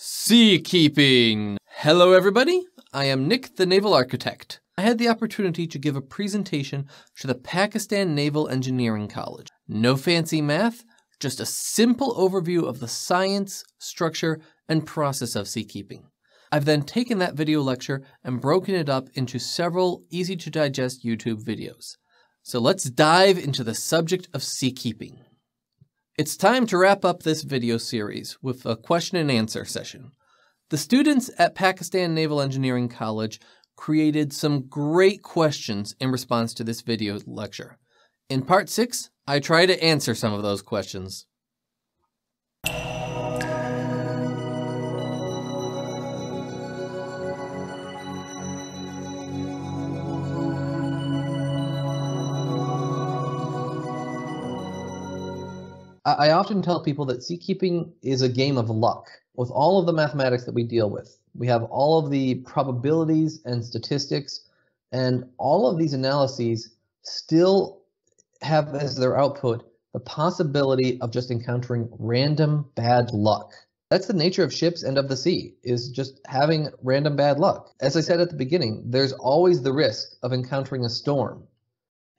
Seakeeping! Hello everybody, I am Nick, the Naval Architect. I had the opportunity to give a presentation to the Pakistan Naval Engineering College. No fancy math, just a simple overview of the science, structure, and process of seakeeping. I've then taken that video lecture and broken it up into several easy to digest YouTube videos. So let's dive into the subject of seakeeping. It's time to wrap up this video series with a question and answer session. The students at Pakistan Naval Engineering College created some great questions in response to this video lecture. In part 6, I try to answer some of those questions. I often tell people that seakeeping is a game of luck. With all of the mathematics that we deal with, we have all of the probabilities and statistics, and all of these analyses still have as their output the possibility of just encountering random bad luck. That's the nature of ships and of the sea, is just having random bad luck. As I said at the beginning, there's always the risk of encountering a storm.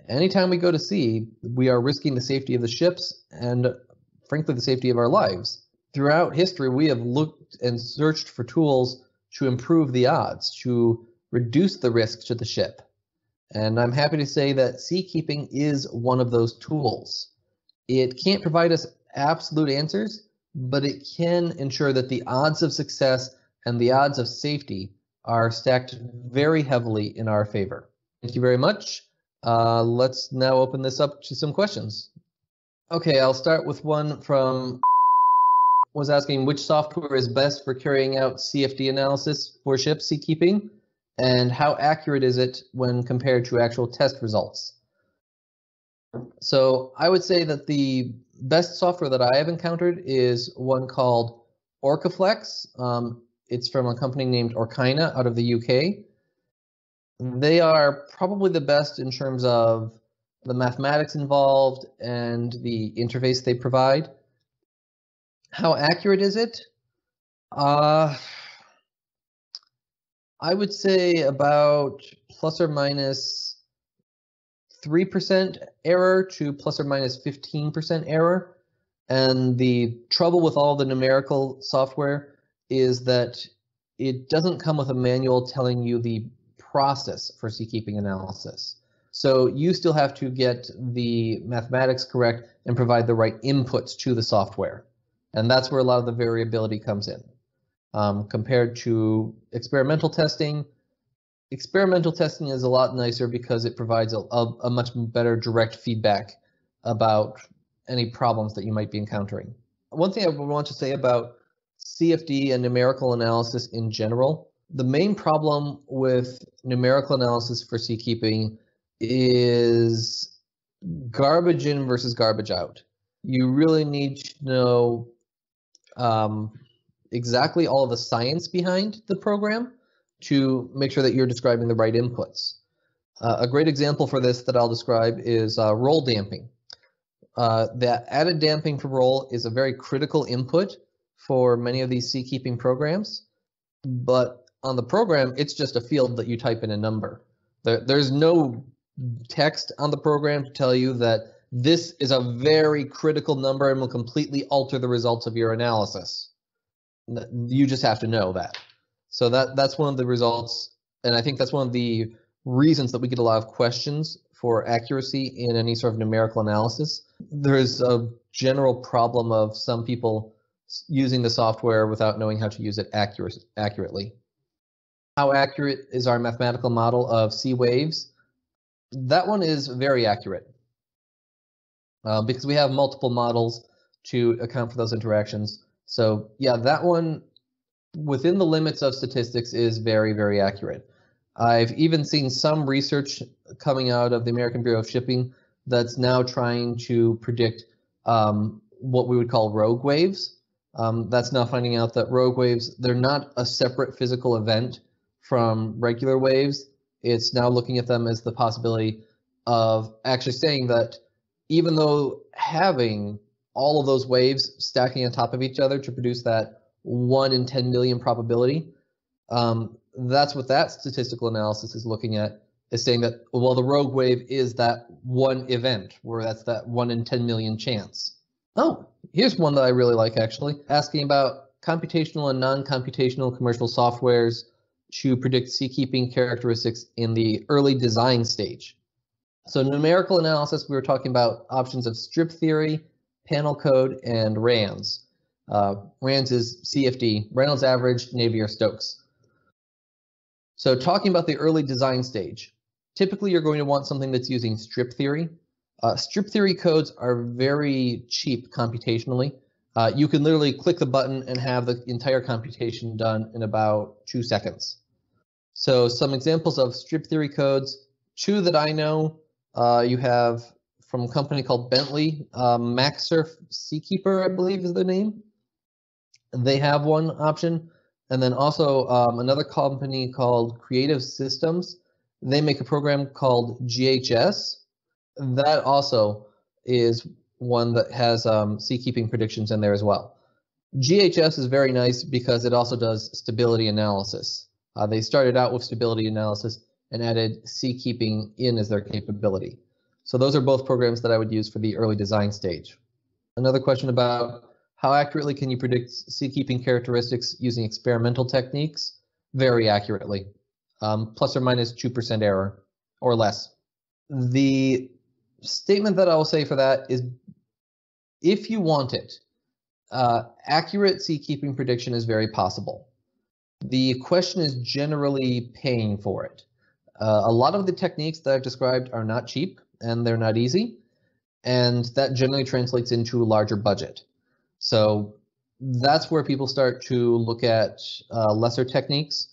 Anytime we go to sea, we are risking the safety of the ships and, frankly, the safety of our lives. Throughout history, we have looked and searched for tools to improve the odds, to reduce the risk to the ship. And I'm happy to say that seakeeping is one of those tools. It can't provide us absolute answers, but it can ensure that the odds of success and the odds of safety are stacked very heavily in our favor. Thank you very much. Let's now open this up to some questions. Okay, I'll start with one from was asking which software is best for carrying out CFD analysis for ship seakeeping, and how accurate is it when compared to actual test results? So I would say that the best software that I have encountered is one called OrcaFlex. It's from a company named Orcina out of the UK. They are probably the best in terms of the mathematics involved and the interface they provide. How accurate is it? I would say about plus or minus 3% error to plus or minus 15% error. And the trouble with all the numerical software is that it doesn't come with a manual telling you the process for seakeeping analysis. So you still have to get the mathematics correct and provide the right inputs to the software. And that's where a lot of the variability comes in. Compared to experimental testing is a lot nicer because it provides a much better direct feedback about any problems that you might be encountering. One thing I would want to say about CFD and numerical analysis in general, the main problem with numerical analysis for seakeeping is garbage in versus garbage out. You really need to know exactly all of the science behind the program to make sure that you're describing the right inputs. A great example for this that I'll describe is roll damping. That added damping for roll is a very critical input for many of these seakeeping programs, but on the program, it's just a field that you type in a number. There's no text on the program to tell you that this is a very critical number and will completely alter the results of your analysis. You just have to know that. So that's one of the results, and I think that's one of the reasons that we get a lot of questions for accuracy in any sort of numerical analysis. There's a general problem of some people using the software without knowing how to use it accurately. How accurate is our mathematical model of sea waves? That one is very accurate because we have multiple models to account for those interactions. So yeah, that one within the limits of statistics is very, very accurate. I've even seen some research coming out of the American Bureau of Shipping that's now trying to predict what we would call rogue waves. That's now finding out that rogue waves, they're not a separate physical event from regular waves. It's now looking at them as the possibility of actually saying that even though having all of those waves stacking on top of each other to produce that 1 in 10 million probability. That's what that statistical analysis is looking at, is saying that, well, the rogue wave is that one event where that's that 1 in 10 million chance. Oh, here's one that I really like, actually, asking about computational and non-computational commercial softwares to predict seakeeping characteristics in the early design stage. So numerical analysis, we were talking about options of strip theory, panel code, and RANS. RANS is CFD, Reynolds average, Navier-Stokes. So talking about the early design stage, typically you're going to want something that's using strip theory. Strip theory codes are very cheap computationally. You can literally click the button and have the entire computation done in about 2 seconds. So some examples of strip theory codes, 2 that I know, you have from a company called Bentley, Maxsurf Seakeeper, I believe is the name. They have one option. And then also another company called Creative Systems. They make a program called GHS. That also is one that has seakeeping predictions in there as well. GHS is very nice because it also does stability analysis. They started out with stability analysis and added seakeeping in as their capability. So those are both programs that I would use for the early design stage. Another question about how accurately can you predict seakeeping characteristics using experimental techniques? Very accurately, plus or minus 2% error or less. The statement that I will say for that is, if you want it, accurate seakeeping prediction is very possible. The question is generally paying for it. A lot of the techniques that I've described are not cheap and they're not easy, and that generally translates into a larger budget. So that's where people start to look at lesser techniques.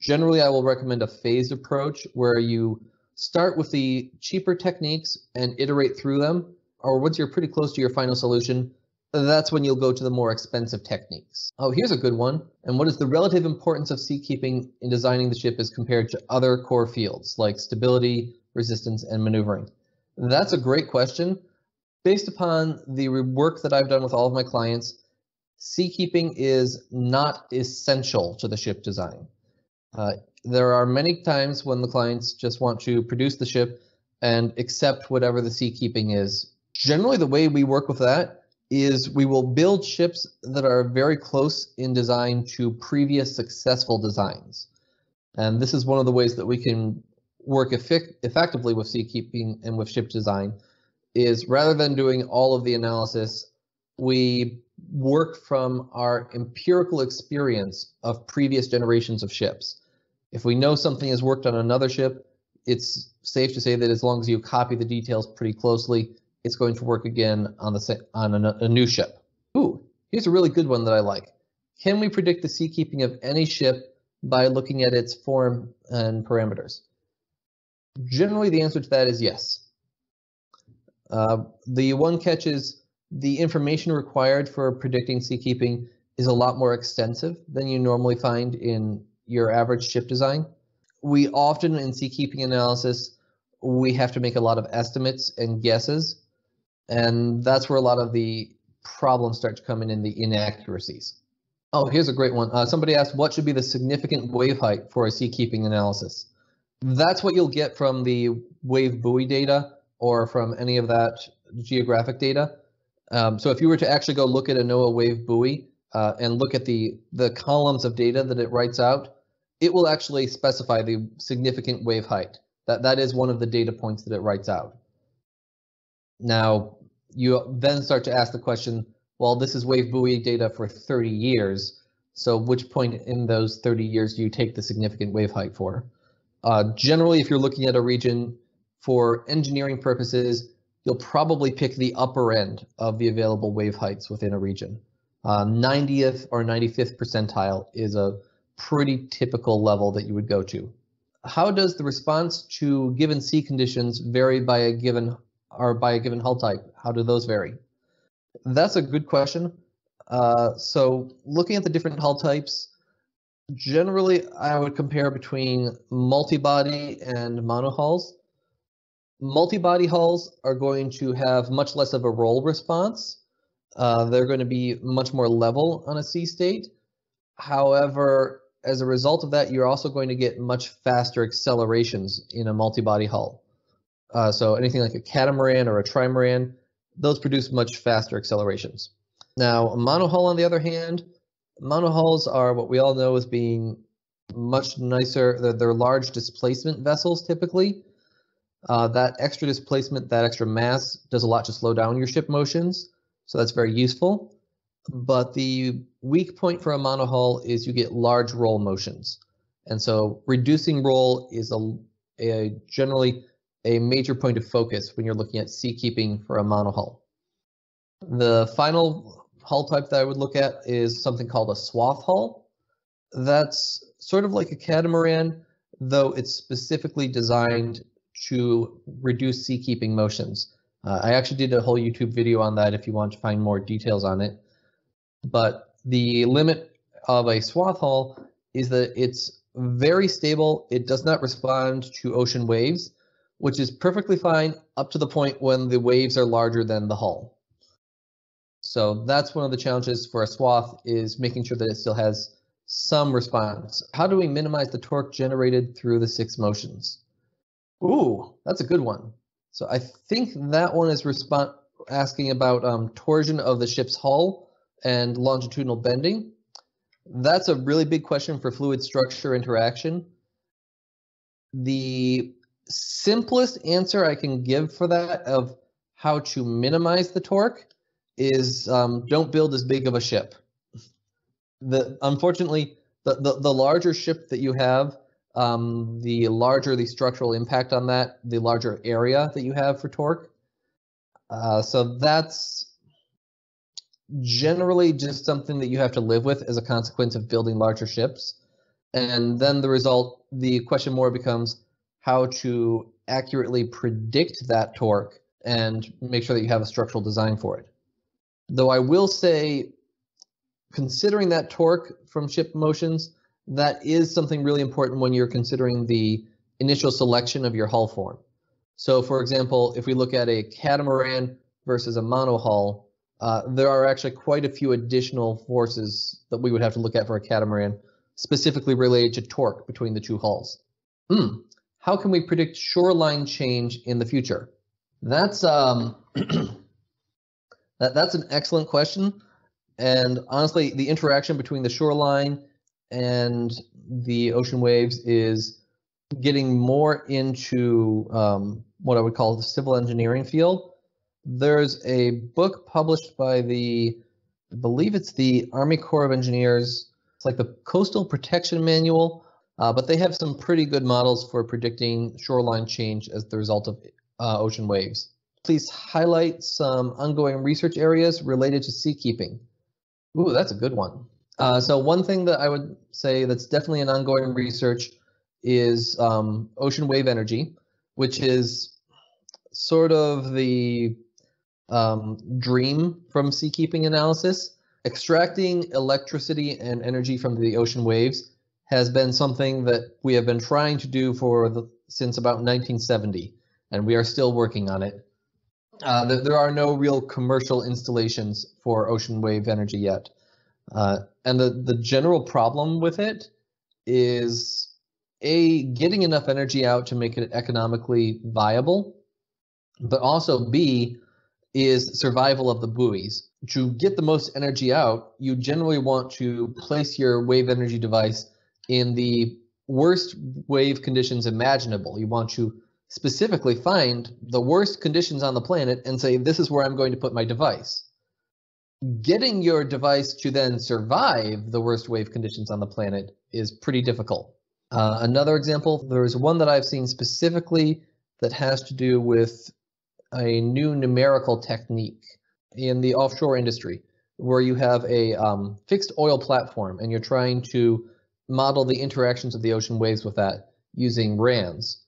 Generally, I will recommend a phased approach where you start with the cheaper techniques and iterate through them, or once you're pretty close to your final solution, that's when you'll go to the more expensive techniques. Oh, here's a good one. And what is the relative importance of seakeeping in designing the ship as compared to other core fields like stability, resistance, and maneuvering? That's a great question. Based upon the work that I've done with all of my clients, seakeeping is not essential to the ship design. There are many times when the clients just want to produce the ship and accept whatever the seakeeping is. Generally, the way we work with that is we will build ships that are very close in design to previous successful designs. And this is one of the ways that we can work effectively with seakeeping and with ship design, is rather than doing all of the analysis, we work from our empirical experience of previous generations of ships. If we know something has worked on another ship, it's safe to say that as long as you copy the details pretty closely, it's going to work again on a new ship. Ooh, here's a really good one that I like. Can we predict the seakeeping of any ship by looking at its form and parameters? Generally, the answer to that is yes. The one catch is the information required for predicting seakeeping is a lot more extensive than you normally find in your average ship design. We often, in seakeeping analysis, we have to make a lot of estimates and guesses, and that's where a lot of the problems start to come in the inaccuracies. Oh, here's a great one. Somebody asked, what should be the significant wave height for a seakeeping analysis? That's what you'll get from the wave buoy data or from any of that geographic data. So if you were to actually go look at a NOAA wave buoy and look at the columns of data that it writes out, it will actually specify the significant wave height. That is one of the data points that it writes out. Now, you then start to ask the question, well, this is wave buoy data for 30 years, so which point in those 30 years do you take the significant wave height for? Generally, if you're looking at a region, for engineering purposes, you'll probably pick the upper end of the available wave heights within a region. 90th or 95th percentile is a pretty typical level that you would go to. How does the response to given sea conditions vary by a given hull type? How do those vary? That's a good question. So looking at the different hull types, generally I would compare between multibody and monohulls. Multibody hulls are going to have much less of a roll response, They're going to be much more level on a sea state. However, as a result of that, you're also going to get much faster accelerations in a multi-body hull. So anything like a catamaran or a trimaran, those produce much faster accelerations. Now, a monohull, on the other hand, monohulls are what we all know as being much nicer. They're large displacement vessels typically. That extra displacement, that extra mass does a lot to slow down your ship motions. So that's very useful. But the weak point for a monohull is you get large roll motions. And so reducing roll is generally a major point of focus when you're looking at seakeeping for a monohull. The final hull type that I would look at is something called a swath hull. That's sort of like a catamaran, though it's specifically designed to reduce seakeeping motions. I actually did a whole YouTube video on that if you want to find more details on it. But the limit of a swath hull is that it's very stable. It does not respond to ocean waves, which is perfectly fine up to the point when the waves are larger than the hull. So that's one of the challenges for a swath, is making sure that it still has some response. How do we minimize the torque generated through the six motions? Ooh, that's a good one. So I think that one is asking about torsion of the ship's hull and longitudinal bending. That's a really big question for fluid structure interaction. The simplest answer I can give for that of how to minimize the torque is don't build as big of a ship. Unfortunately, the larger ship that you have, the larger the structural impact on that, the larger area that you have for torque. So that's generally just something that you have to live with as a consequence of building larger ships. And then the question more becomes how to accurately predict that torque and make sure that you have a structural design for it. Though I will say, considering that torque from ship motions, that is something really important when you're considering the initial selection of your hull form. So for example, if we look at a catamaran versus a monohull, there are actually quite a few additional forces that we would have to look at for a catamaran, specifically related to torque between the two hulls. How can we predict shoreline change in the future? That's an excellent question. And honestly, the interaction between the shoreline and the ocean waves is getting more into what I would call the civil engineering field. There's a book published by I believe it's the Army Corps of Engineers. It's like the Coastal Protection Manual, but they have some pretty good models for predicting shoreline change as the result of ocean waves. Please highlight some ongoing research areas related to seakeeping. Ooh, that's a good one. So one thing that I would say that's definitely an ongoing research is ocean wave energy, which is sort of the dream from seakeeping analysis. Extracting electricity and energy from the ocean waves has been something that we have been trying to do since about 1970, and we are still working on it. There are no real commercial installations for ocean wave energy yet. And the general problem with it is, A, getting enough energy out to make it economically viable, but also B, is survival of the buoys. To get the most energy out, you generally want to place your wave energy device in the worst wave conditions imaginable. You want to specifically find the worst conditions on the planet and say, this is where I'm going to put my device. Getting your device to then survive the worst wave conditions on the planet is pretty difficult. Another example, there is one that I've seen specifically that has to do with a new numerical technique in the offshore industry, where you have a fixed oil platform and you're trying to model the interactions of the ocean waves with that using RANS.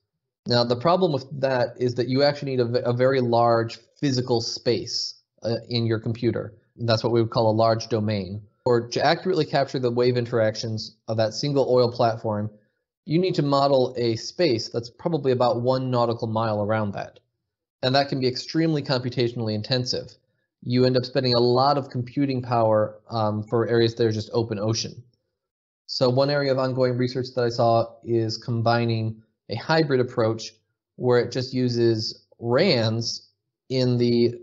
Now, the problem with that is that you actually need a very large physical space in your computer. That's what we would call a large domain. Or to accurately capture the wave interactions of that single oil platform, you need to model a space that's probably about 1 nautical mile around that. And that can be extremely computationally intensive. you end up spending a lot of computing power for areas that are just open ocean. So one area of ongoing research that I saw is combining a hybrid approach where it just uses RANS in the,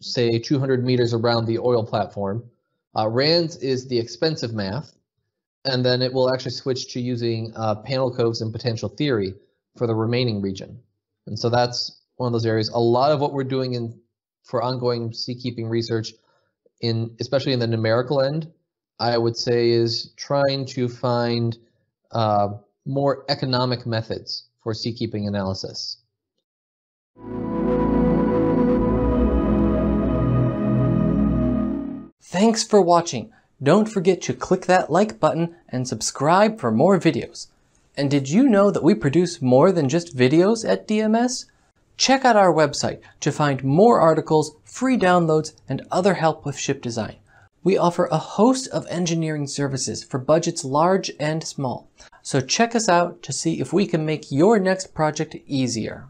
say, 200 meters around the oil platform. RANS is the expensive math, and then it will actually switch to using panel codes and potential theory for the remaining region. And so that's one of those areas. A lot of what we're doing in for ongoing seakeeping research, in especially in the numerical end, I would say is trying to find more economic methods for seakeeping analysis. Thanks for watching. Don't forget to click that like button and subscribe for more videos. And did you know that we produce more than just videos at DMS? Check out our website to find more articles, free downloads, and other help with ship design. We offer a host of engineering services for budgets large and small. So check us out to see if we can make your next project easier.